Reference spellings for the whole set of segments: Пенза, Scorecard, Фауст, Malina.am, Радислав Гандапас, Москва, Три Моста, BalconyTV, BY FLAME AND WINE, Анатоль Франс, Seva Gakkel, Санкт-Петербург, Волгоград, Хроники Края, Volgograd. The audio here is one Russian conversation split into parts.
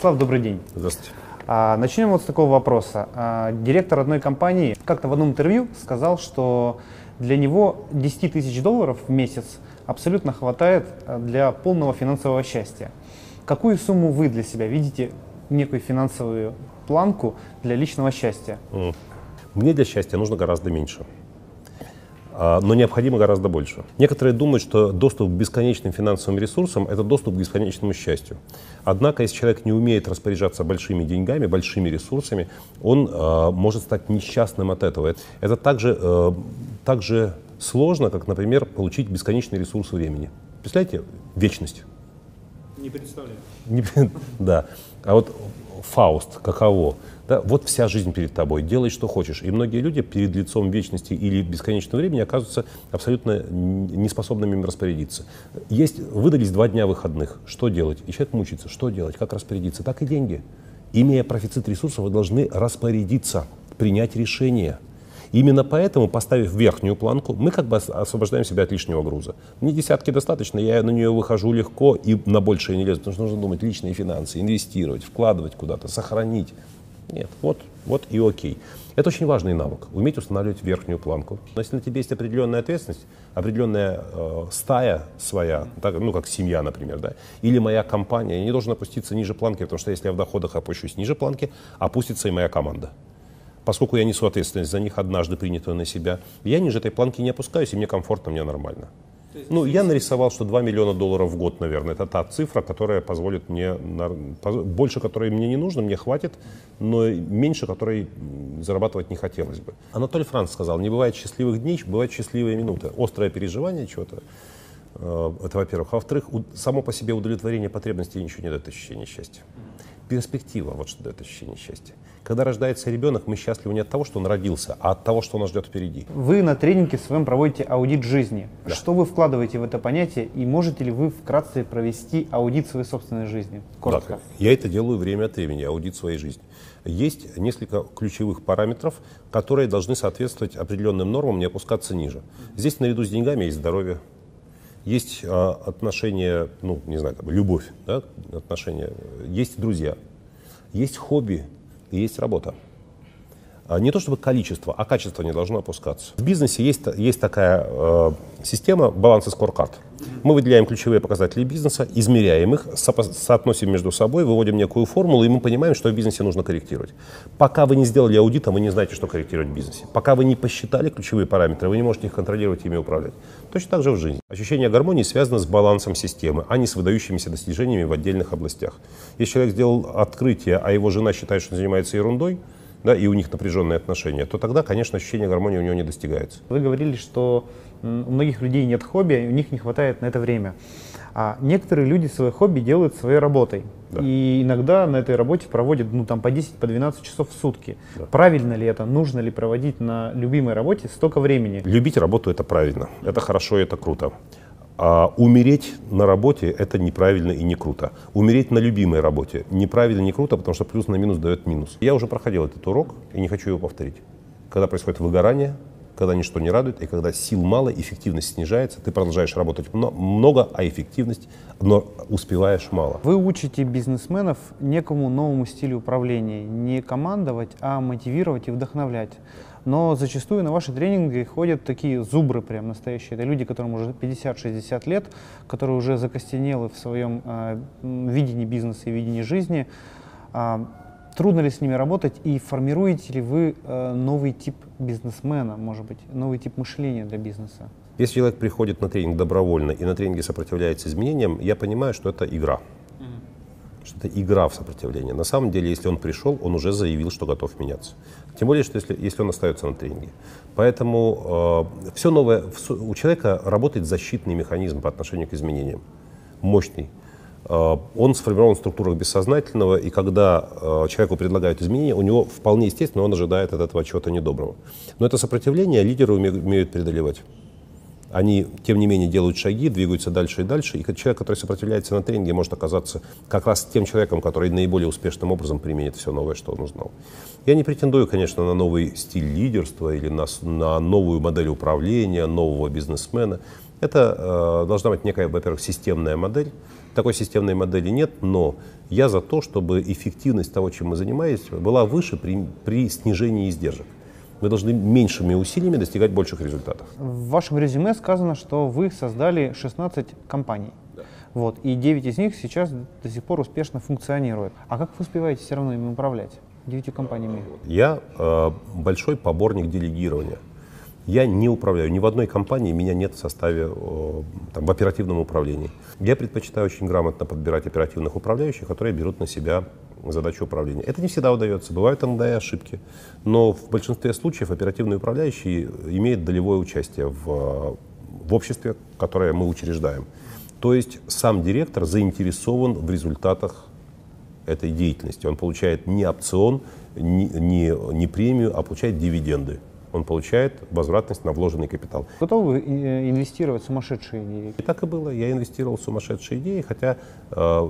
Радислав, добрый день. Здравствуйте. Начнем вот с такого вопроса. Директор одной компании как-то в одном интервью сказал, что для него 10 тысяч долларов в месяц абсолютно хватает для полного финансового счастья. Какую сумму вы для себя видите, некую финансовую планку для личного счастья? Мне для счастья нужно гораздо меньше, но необходимо гораздо больше. Некоторые думают, что доступ к бесконечным финансовым ресурсам – это доступ к бесконечному счастью. Однако, если человек не умеет распоряжаться большими деньгами, большими ресурсами, он может стать несчастным от этого. Это так же сложно, как, например, получить бесконечный ресурс времени. Представляете? Вечность. Не представляю. Да. А вот Фауст, каково? Да, вот вся жизнь перед тобой, делай, что хочешь. И многие люди перед лицом вечности или бесконечного времени оказываются абсолютно неспособными им распорядиться. Выдались 2 дня выходных, что делать? И человек мучается, что делать, как распорядиться, так и деньги. Имея профицит ресурсов, вы должны распорядиться, принять решение. Именно поэтому, поставив верхнюю планку, мы как бы освобождаем себя от лишнего груза. Мне десятки достаточно, я на нее выхожу легко и на большее не лезу, потому что нужно думать личные финансы, инвестировать, вкладывать куда-то, сохранить. Нет, вот и окей. Это очень важный навык, уметь устанавливать верхнюю планку. Но если на тебе есть определенная ответственность, определенная стая своя, так, ну как семья, например, да, или моя компания, я не должен опуститься ниже планки, потому что если я в доходах опущусь ниже планки, опустится и моя команда. Поскольку я несу ответственность за них, однажды принятую на себя, я ниже этой планки не опускаюсь, и мне комфортно, мне нормально. Ну, я нарисовал, что 2 миллиона долларов в год, наверное, это та цифра, которая позволит мне, больше которой мне не нужно, мне хватит, но меньше которой зарабатывать не хотелось бы. Анатоль Франс сказал, не бывает счастливых дней, бывают счастливые минуты. Острое переживание чего-то, это во-первых. А во-вторых, само по себе удовлетворение потребностей ничего не дает ощущения счастья. Перспектива, вот что дает ощущение счастья. Когда рождается ребенок, мы счастливы не от того, что он родился, а от того, что нас ждет впереди. Вы на тренинге своем проводите аудит жизни. Да. Что вы вкладываете в это понятие и можете ли вы вкратце провести аудит своей собственной жизни? Коротко. Да, я это делаю время от времени, аудит своей жизни. Есть несколько ключевых параметров, которые должны соответствовать определенным нормам, не опускаться ниже. Здесь наряду с деньгами есть здоровье. Есть отношения, ну, не знаю, там, любовь, да, отношения, есть друзья, есть хобби, есть работа. Не то чтобы количество, а качество не должно опускаться. В бизнесе есть такая система баланса Scorecard. Мы выделяем ключевые показатели бизнеса, измеряем их, соотносим между собой, выводим некую формулу, и мы понимаем, что в бизнесе нужно корректировать. Пока вы не сделали аудита, вы не знаете, что корректировать в бизнесе. Пока вы не посчитали ключевые параметры, вы не можете их контролировать, ими управлять. Точно так же в жизни. Ощущение гармонии связано с балансом системы, а не с выдающимися достижениями в отдельных областях. Если человек сделал открытие, а его жена считает, что он занимается ерундой, да, и у них напряженные отношения, то тогда, конечно, ощущение гармонии у него не достигается. Вы говорили, что у многих людей нет хобби, и у них не хватает на это время. А некоторые люди свое хобби делают своей работой. Да. И иногда на этой работе проводят, ну, там, по 10-12 часов в сутки. Да. Правильно ли это? Нужно ли проводить на любимой работе столько времени? Любить работу – это правильно, это хорошо и это круто. А умереть на работе – это неправильно и не круто. Умереть на любимой работе – неправильно и не круто, потому что плюс на минус дает минус. Я уже проходил этот урок и не хочу его повторить. Когда происходит выгорание, когда ничто не радует, и когда сил мало, эффективность снижается, ты продолжаешь работать много, а эффективность, но успеваешь мало. Вы учите бизнесменов некому новому стилю управления. Не командовать, а мотивировать и вдохновлять. Но зачастую на ваши тренинги ходят такие зубры прям настоящие. Это люди, которым уже 50-60 лет, которые уже закостенели в своем видении бизнеса и видении жизни. Трудно ли с ними работать и формируете ли вы новый тип бизнесмена, может быть, новый тип мышления для бизнеса? Если человек приходит на тренинг добровольно и на тренинге сопротивляется изменениям, я понимаю, что это игра. Что это игра в сопротивление. На самом деле, если он пришел, он уже заявил, что готов меняться. Тем более, что если он остается на тренинге. Поэтому все новое. У человека работает защитный механизм по отношению к изменениям. Мощный. Он сформирован в структурах бессознательного, и когда человеку предлагают изменения, у него вполне естественно, он ожидает от этого чего-то недоброго. Но это сопротивление лидеры умеют преодолевать. Они, тем не менее, делают шаги, двигаются дальше и дальше. И человек, который сопротивляется на тренинге, может оказаться как раз тем человеком, который наиболее успешным образом применит все новое, что он узнал. Я не претендую, конечно, на новый стиль лидерства или на новую модель управления, нового бизнесмена. Это должна быть некая, во-первых, системная модель, Такой системной модели нет, но я за то, чтобы эффективность того, чем мы занимаемся, была выше при снижении издержек. Мы должны меньшими усилиями достигать больших результатов. В вашем резюме сказано, что вы создали 16 компаний. Да. Вот, и 9 из них сейчас до сих пор успешно функционируют. А как вы успеваете все равно ими управлять, 9 компаниями? Я большой поборник делегирования. Я не управляю. Ни в одной компании меня нет в составе, в оперативном управлении. Я предпочитаю очень грамотно подбирать оперативных управляющих, которые берут на себя задачу управления. Это не всегда удается, бывают иногда и ошибки. Но в большинстве случаев оперативный управляющий имеет долевое участие в обществе, которое мы учреждаем. То есть сам директор заинтересован в результатах этой деятельности. Он получает не опцион, не премию, а получает дивиденды. Он получает возвратность на вложенный капитал. Готовы инвестировать в сумасшедшие идеи? И так и было. Я инвестировал в сумасшедшие идеи, хотя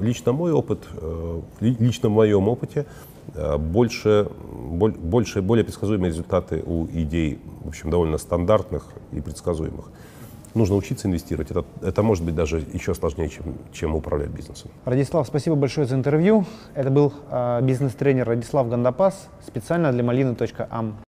лично в моем опыте более предсказуемые результаты у идей, в общем, довольно стандартных и предсказуемых. Нужно учиться инвестировать. Это может быть даже еще сложнее, чем управлять бизнесом. Радислав, спасибо большое за интервью. Это был бизнес-тренер Радислав Гандапас специально для Malina.am.